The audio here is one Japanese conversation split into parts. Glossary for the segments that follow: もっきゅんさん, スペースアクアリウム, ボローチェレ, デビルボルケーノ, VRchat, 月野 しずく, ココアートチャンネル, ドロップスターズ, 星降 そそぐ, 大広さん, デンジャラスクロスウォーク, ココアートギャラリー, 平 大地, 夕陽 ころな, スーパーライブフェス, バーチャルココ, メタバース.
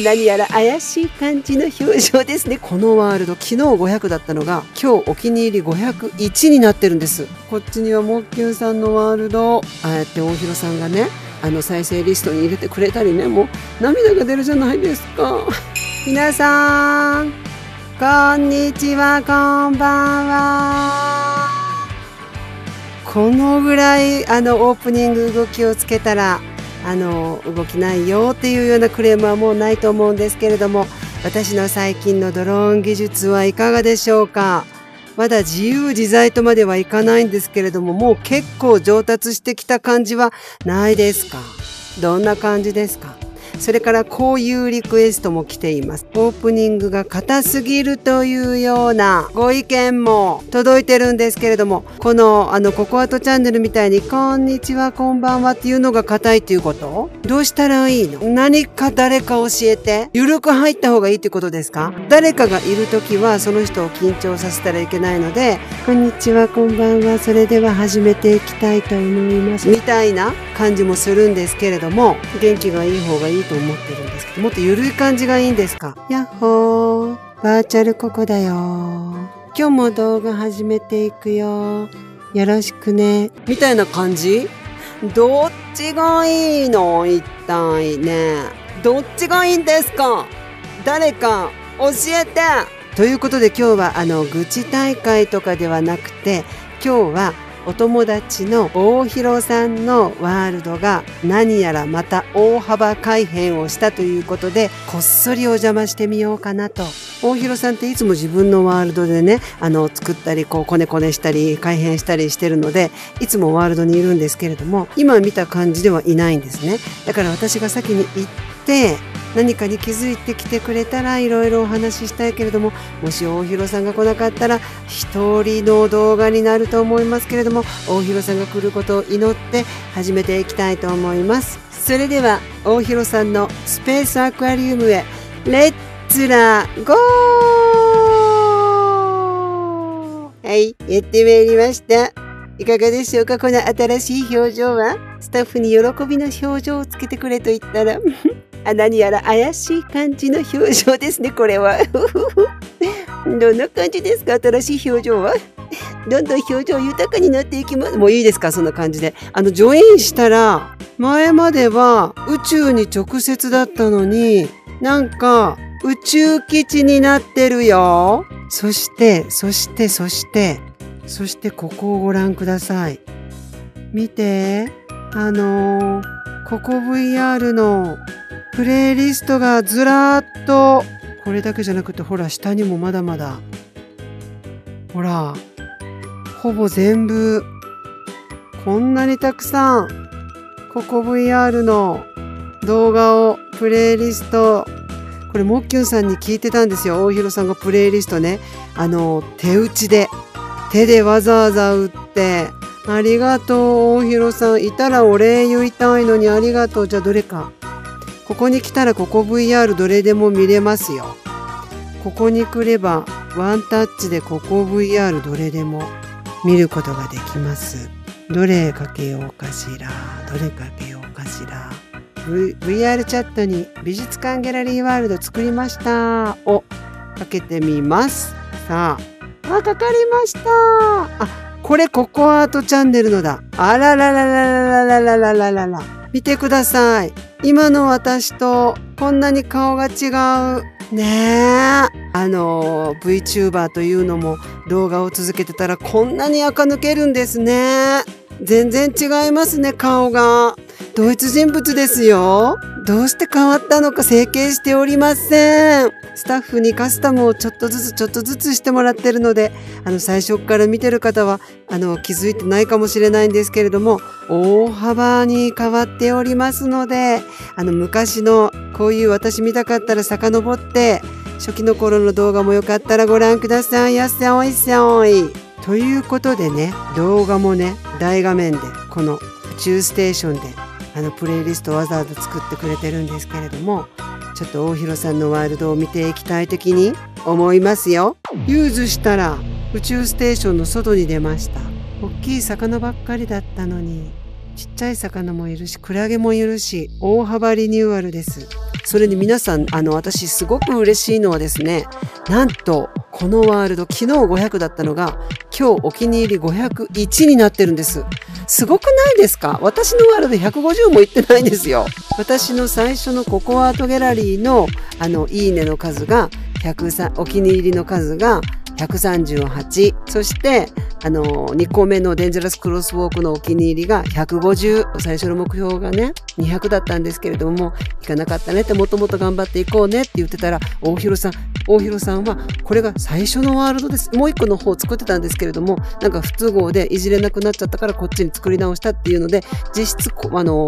何やら怪しい感じの表情ですね。このワールド、昨日500だったのが今日お気に入り501になってるんです。こっちにはもっきゅんさんのワールド、ああやって大広さんがね、再生リストに入れてくれたりね、もう涙が出るじゃないですか。皆さんこんにちは、こんばんは。このぐらいオープニング動きをつけたら動きないよっていうようなクレームはもうないと思うんですけれども、私の最近のドローン技術はいかがでしょうか。まだ自由自在とまではいかないんですけれども、もう結構上達してきた感じはないですか。どんな感じですか。それからこういうリクエストも来ています。オープニングが硬すぎるというようなご意見も届いてるんですけれども、このココアトチャンネルみたいにこんにちはこんばんはっていうのが硬いっていうこと、どうしたらいいの。何か誰か教えて。ゆるく入った方がいいってことですか。誰かがいる時はその人を緊張させたらいけないので、こんにちはこんばんは、それでは始めていきたいと思いますみたいな感じもするんですけれども、元気がいい方がいいと思ってるんですけど、もっとゆるい感じがいいんですか。やっほー、バーチャルここだよ、今日も動画始めていくよ、よろしくねみたいな感じ。どっちがいいの一体ね。どっちがいいんですか。誰か教えて。ということで今日は愚痴大会とかではなくて、今日はお友達の大広さんのワールドが何やらまた大幅改変をしたということで、こっそりお邪魔してみようかなと。大広さんっていつも自分のワールドでね、作ったりこうこねこねしたり改変したりしてるので、いつもワールドにいるんですけれども、今見た感じではいないんですね。だから私が先に行って何かに気づいてきてくれたらいろいろお話ししたいけれども、もし大広さんが来なかったら一人の動画になると思いますけれども、大広さんが来ることを祈って始めていきたいと思います。それでは大広さんのスペースアクアリウムへレッツラゴー。はい、やってまいりました。いかがでしょうか。この新しい表情はスタッフに喜びの表情をつけてくれと言ったら何やら怪しい感じの表情ですね、これは。どんな感じですか、新しい表情は。どんどん表情豊かになっていきます。もういいですか、そんな感じで。ジョインしたら、前までは宇宙に直接だったのに、なんか宇宙基地になってるよ。そしてここをご覧ください。見て、ここ VR のプレイリストがずらっと、これだけじゃなくてほら下にもまだまだ、ほらほぼ全部こんなにたくさんここ VR の動画をプレイリスト、これもっきゅんさんに聞いてたんですよ。大広さんがプレイリストね、手打ちで手でわざわざ打って、ありがとう大広さん、いたらお礼言いたいのにありがとう。じゃあどれか、ここに来たらここ VR どれでも見れますよ。ここに来ればワンタッチでここ VR どれでも見ることができます。どれかけようかしら、どれかけようかしら。VR チャットに美術館ギャラリーワールド作りましたをかけてみます。さあ、あ、かかりました。あ、これココアートチャンネルのだ。あららららららららららら、見てください。今の私とこんなに顔が違うねえ。VTuber というのも動画を続けてたらこんなに垢抜けるんですね。全然違いますね、顔が。同一人物ですよ。どうして変わったのか整形しておりません。スタッフにカスタムをちょっとずつちょっとずつしてもらってるので、最初から見てる方は気づいてないかもしれないんですけれども、大幅に変わっておりますので、昔のこういう私見たかったら遡って初期の頃の動画もよかったらご覧ください。やっせおいっせおい。ということでね、動画もね大画面でこの宇宙ステーションでプレイリストをわざわざ作ってくれてるんですけれども、ちょっと大広さんのワールドを見ていきたい的に思いますよ。ユーズしたら宇宙ステーションの外に出ました。大きい魚ばっかりだったのにちっちゃい魚もいるし、クラゲもいるし、大幅リニューアルです。それで皆さん、私すごく嬉しいのはですね、なんとこのワールド、昨日500だったのが今日お気に入り501になってるんです。すごくないですか？私のワールド150もいってないんですよ。私の最初のココアートギャラリーのいいねの数が103、お気に入りの数が138、そして2個目のデンジャラスクロスウォークのお気に入りが150、最初の目標がね200だったんですけれども、いかなかったねって、もともと頑張っていこうねって言ってたら、大広さんはこれが最初のワールドです。もう一個の方作ってたんですけれども、なんか不都合でいじれなくなっちゃったからこっちに作り直したっていうので、実質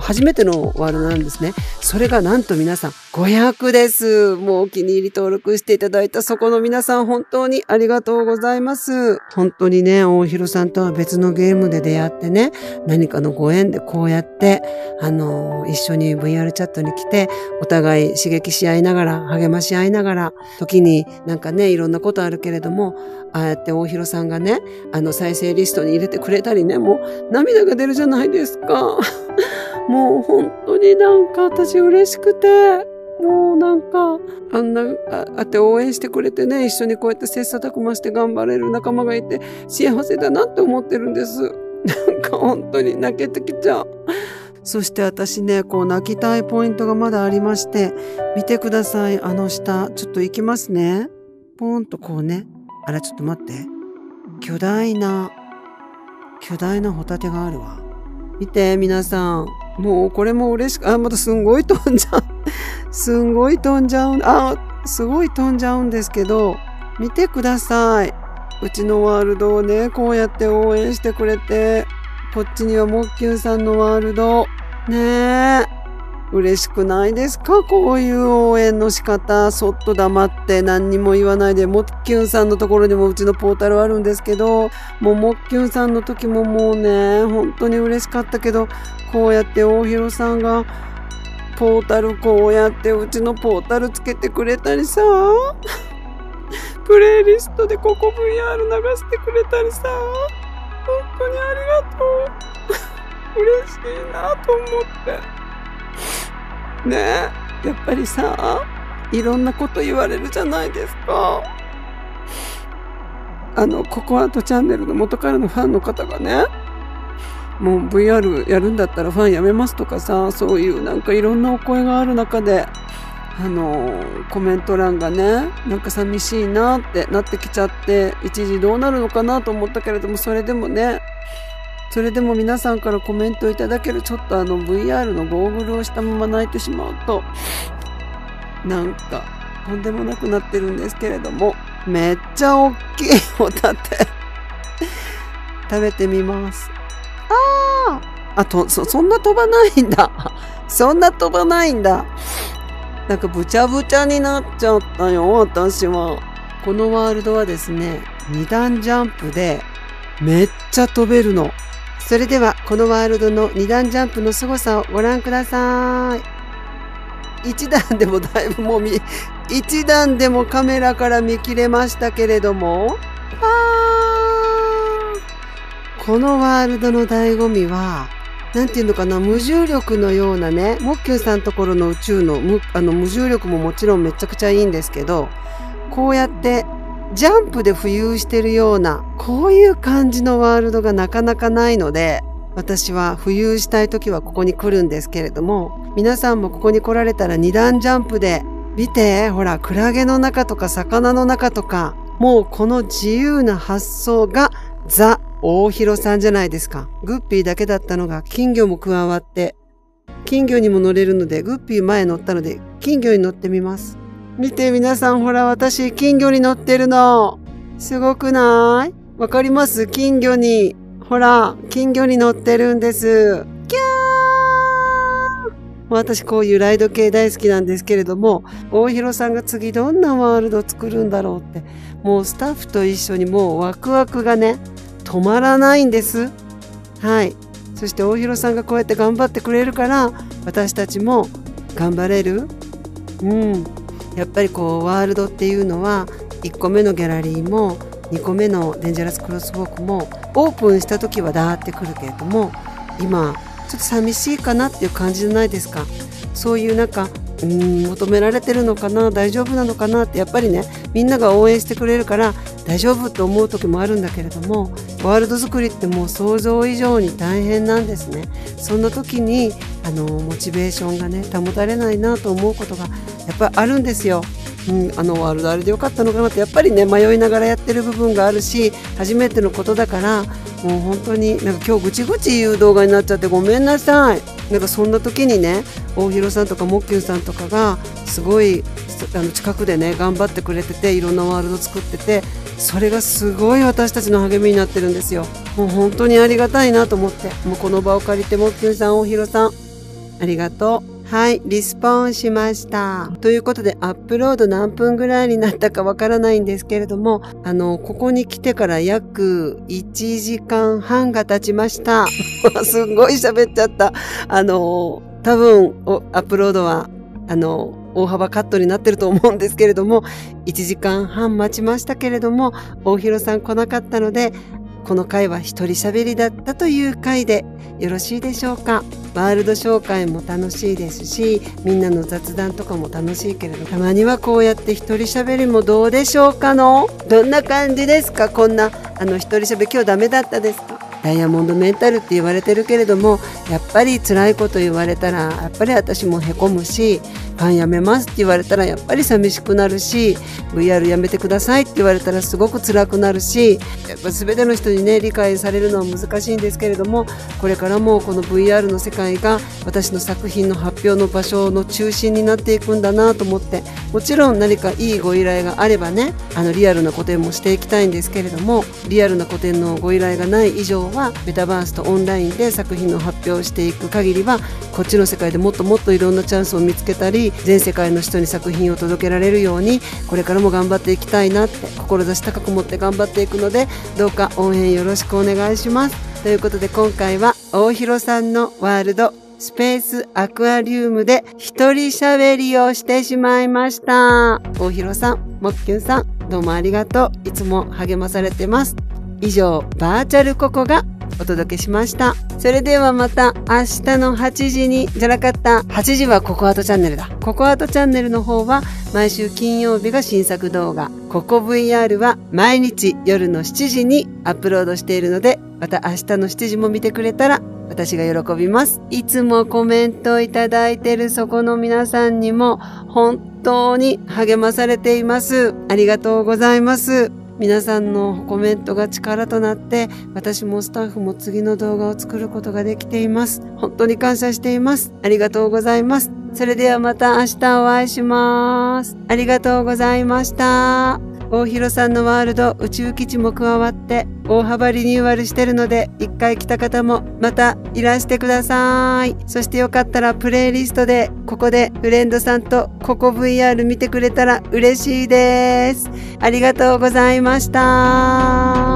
初めてのワールドなんですね。それがなんと皆さん500です。もうお気に入り登録していただいたそこの皆さん、本当にありがとうございます。本当にね、大広さんとは別のゲームで出会ってね、何かのご縁でこうやって一緒に VR チャットに来て、お互い刺激し合いながら、励まし合いながら、時になんかね、いろんなことあるけれども、ああやって大広さんがね、再生リストに入れてくれたりね、もう涙が出るじゃないですか。もう本当になんか私嬉しくて、もうなんか、あって応援してくれてね、一緒にこうやって切磋琢磨して頑張れる仲間がいて幸せだなって思ってるんです。なんか本当に泣けてきちゃう。そして私ね、こう泣きたいポイントがまだありまして、見てください、下、ちょっと行きますね。ポーンとこうね、あらちょっと待って。巨大なホタテがあるわ。見て、皆さん。もうこれも嬉しく、またすんごい飛んじゃう。すんごい飛んじゃう。すごい飛んじゃうんですけど、見てください。うちのワールドをね、こうやって応援してくれて、こっちにはもっきゅんさんのワールド。ねえ。嬉しくないですか？こういう応援の仕方。そっと黙って何にも言わないで、もっきゅんさんのところにもうちのポータルあるんですけど、もうもっきゅんさんの時ももうね、本当に嬉しかったけど、こうやって大広さんが、ポータルこうやってうちのポータルつけてくれたりさ、プレイリストでここ VR 流してくれたりさ、本当にありがとう。嬉しいなと思って。ねえ、やっぱりさ、いろんなこと言われるじゃないですか。ココアートチャンネルの元からのファンの方がね、もう VR やるんだったらファンやめますとかさ、そういうなんかいろんなお声がある中で、コメント欄がね、なんか寂しいなってなってきちゃって、一時どうなるのかなと思ったけれども、それでも皆さんからコメントいただける、ちょっとVR のゴーグルをしたまま泣いてしまうと、なんかとんでもなくなってるんですけれども、めっちゃ大きいホタテ食べてみます。そんな飛ばないんだ。そんな飛ばないんだ。なんかぶちゃぶちゃになっちゃったよ、私は。このワールドはですね、2段ジャンプでめっちゃ飛べるの。それではこのワールドの2段ジャンプの凄さをご覧ください。1段でもだいぶもう1段でもカメラから見切れましたけれども、このワールドの醍醐味は、なんていうのかな、無重力のようなね、もっきゅんさんところの宇宙の無重力ももちろんめちゃくちゃいいんですけど、こうやってジャンプで浮遊してるような、こういう感じのワールドがなかなかないので、私は浮遊したい時はここに来るんですけれども、皆さんもここに来られたら2段ジャンプで、見て、ほら、クラゲの中とか魚の中とか、もうこの自由な発想がザ・大広さんじゃないですか。グッピーだけだったのが金魚も加わって、金魚にも乗れるので、グッピー前乗ったので、金魚に乗ってみます。見て皆さん、ほら、私金魚に乗ってるの。すごくない？わかります？金魚に。ほら、金魚に乗ってるんです。キャー！私こういうライド系大好きなんですけれども、大広さんが次どんなワールドを作るんだろうって、もうスタッフと一緒にもうワクワクがね、止まらないんです。はい。そして大広さんがこうやって頑張ってくれるから、私たちも頑張れる。うん。やっぱりこうワールドっていうのは、1個目のギャラリーも2個目のデンジャラスクロスウォークもオープンした時はダーってくるけれども、今ちょっと寂しいかなっていう感じじゃないですか。そういうなんか求められてるのかな、大丈夫なのかなって、やっぱりね、みんなが応援してくれるから大丈夫と思う時もあるんだけれども、ワールド作りってもう想像以上に大変なんですね。そんな時にモチベーションがね保たれないなと思うことがやっぱりあるんですよ。ワールドあれでよかったのかなって、やっぱりね迷いながらやってる部分があるし、初めてのことだから、もう本当になんか今日ぐちぐち言う動画になっちゃってごめんなさい。なんかそんな時にね、大広さんとかもっきゅんさんとかがすごい近くでね頑張ってくれてて、いろんなワールド作ってて、それがすごい私たちの励みになってるんですよ。もう本当にありがたいなと思って、もうこの場を借りてもっきゅんさん、大広さん、ありがとう。はい、リスポーンしました。ということで、アップロード何分ぐらいになったかわからないんですけれども、ここに来てから約1時間半が経ちました。すんごい喋っちゃった。多分、アップロードは、大幅カットになってると思うんですけれども、1時間半待ちましたけれども、大広さん来なかったので、この回は一人喋りだったという回でよろしいでしょうか。ワールド紹介も楽しいですし、みんなの雑談とかも楽しいけれど、たまにはこうやって一人喋りもどうでしょうかの。どんな感じですか、こんな一人喋り今日ダメだったですか。ダイヤモンドメンタルって言われてるけれども、やっぱり辛いこと言われたらやっぱり私もへこむし、パンやめますって言われたらやっぱり寂しくなるし、 VR やめてくださいって言われたらすごく辛くなるし、やっぱ全ての人にね理解されるのは難しいんですけれども、これからもこの VR の世界が私の作品の発表の場所の中心になっていくんだなと思って、もちろん何かいいご依頼があればね、リアルな個展もしていきたいんですけれども、リアルな個展のご依頼がない以上は、メタバースとオンラインで作品の発表をしていく限りは、こっちの世界でもっともっといろんなチャンスを見つけたり、全世界の人に作品を届けられるようにこれからも頑張っていきたいなって、志高く持って頑張っていくので、どうか応援よろしくお願いします。ということで、今回は大広さんのワールドスペースアクアリウムで一人喋りをしてしまいました。大広さん、もっきゅんさん、どうもありがとう。いつも励まされてます。以上、バーチャルココがお届けしました。それではまた明日の8時に、じゃなかった、8時はココアートチャンネルだ。ココアートチャンネルの方は毎週金曜日が新作動画、ココ VR は毎日夜の7時にアップロードしているので、また明日の7時も見てくれたら私が喜びます。いつもコメントいただいてるそこの皆さんにも本当に励まされています。ありがとうございます。皆さんのコメントが力となって、私もスタッフも次の動画を作ることができています。本当に感謝しています。ありがとうございます。それではまた明日お会いします。ありがとうございました。大広さんのワールド宇宙基地も加わって大幅リニューアルしてるので、一回来た方もまたいらしてください。そしてよかったらプレイリストでここでフレンドさんとここ VR 見てくれたら嬉しいです。ありがとうございました。